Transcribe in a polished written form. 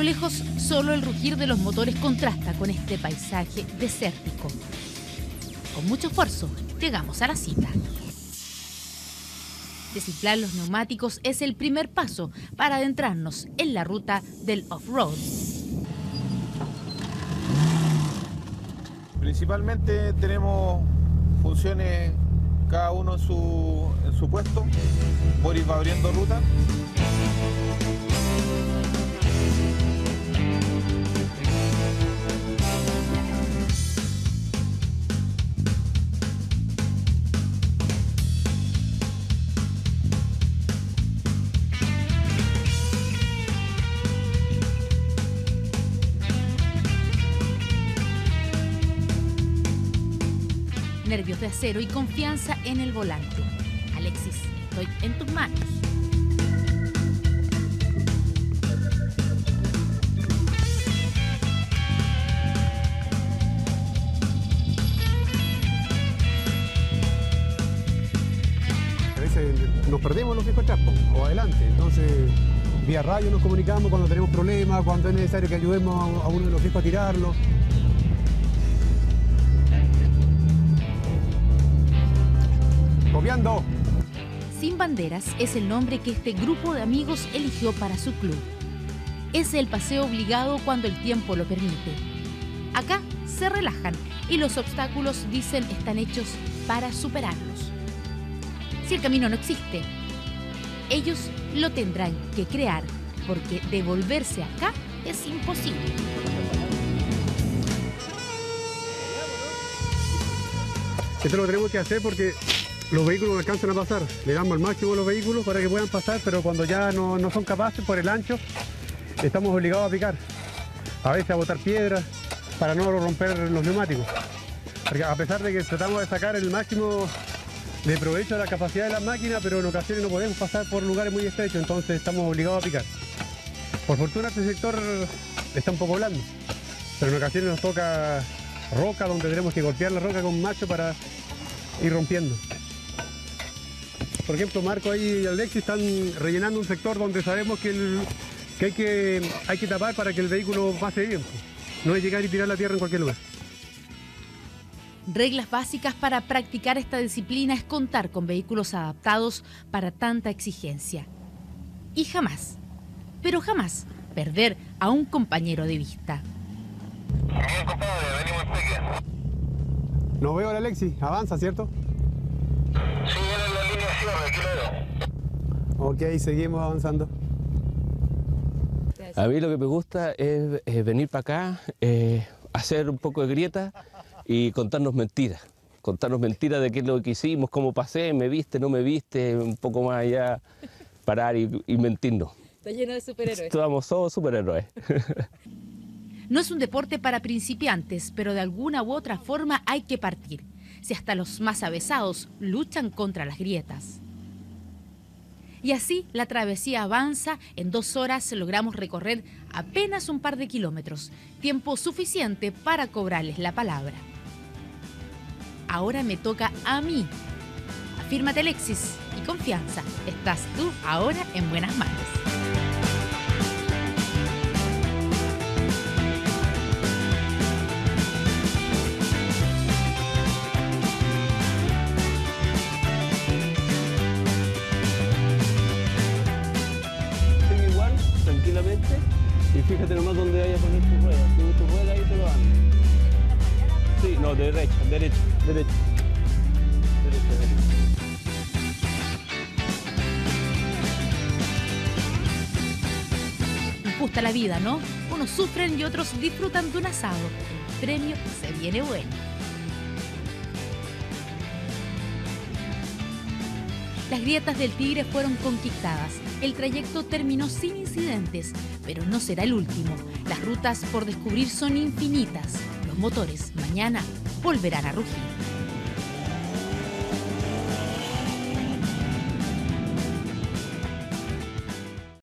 lo lejos, solo el rugir de los motores contrasta con este paisaje desértico. Con mucho esfuerzo, llegamos a la cita. Desinflar los neumáticos es el primer paso para adentrarnos en la ruta del off-road. Principalmente tenemos funciones, cada uno en su puesto. Boris va abriendo ruta. Nervios de acero y confianza en el volante. Alexis, estoy en tus manos. A veces nos perdemos los que encontramos, o adelante. Entonces, vía radio nos comunicamos cuando tenemos problemas, cuando es necesario que ayudemos a uno de los hijos a tirarlo. Sin Banderas es el nombre que este grupo de amigos eligió para su club. Es el paseo obligado cuando el tiempo lo permite. Acá se relajan y los obstáculos, dicen, están hechos para superarlos. Si el camino no existe, ellos lo tendrán que crear, porque devolverse acá es imposible. Esto lo tenemos que hacer porque los vehículos no alcanzan a pasar, le damos el máximo a los vehículos para que puedan pasar, pero cuando ya no son capaces por el ancho, estamos obligados a picar, a veces a botar piedras para no romper los neumáticos. Porque a pesar de que tratamos de sacar el máximo de provecho a la capacidad de las máquinas, pero en ocasiones no podemos pasar por lugares muy estrechos, entonces estamos obligados a picar. Por fortuna este sector está un poco blando, pero en ocasiones nos toca roca, donde tenemos que golpear la roca con macho para ir rompiendo. Por ejemplo, Marco y Alexis están rellenando un sector donde sabemos que hay que tapar para que el vehículo pase bien. No es llegar y tirar la tierra en cualquier lugar. Reglas básicas para practicar esta disciplina es contar con vehículos adaptados para tanta exigencia. Y jamás, pero jamás, perder a un compañero de vista. Bien, compadre, venimos en seca. No veo al Alexis, avanza, ¿cierto? Sí, era la línea cierre, claro. Ok, seguimos avanzando. A mí lo que me gusta es venir para acá, hacer un poco de grieta y contarnos mentiras. Contarnos mentiras de qué es lo que hicimos, cómo pasé, me viste, no me viste, un poco más allá, parar y mentirnos. Está lleno de superhéroes. Estamos todos superhéroes. No es un deporte para principiantes, pero de alguna u otra forma hay que partir. Si hasta los más avesados luchan contra las grietas. Y así la travesía avanza, en 2 horas logramos recorrer apenas un par de kilómetros, tiempo suficiente para cobrarles la palabra. Ahora me toca a mí. Afírmate, Alexis, y confianza, estás tú ahora en buenas manos. Y fíjate nomás dónde vayas a poner tu rueda. Si no tu rueda, ahí te lo dan. Sí, no, derecha, derecha, derecha. Derecha, derecha. Injusta la vida, ¿no? Unos sufren y otros disfrutan de un asado. El premio se viene bueno. Las grietas del Tigre fueron conquistadas. El trayecto terminó sin incidentes, pero no será el último. Las rutas por descubrir son infinitas. Los motores mañana volverán a rugir.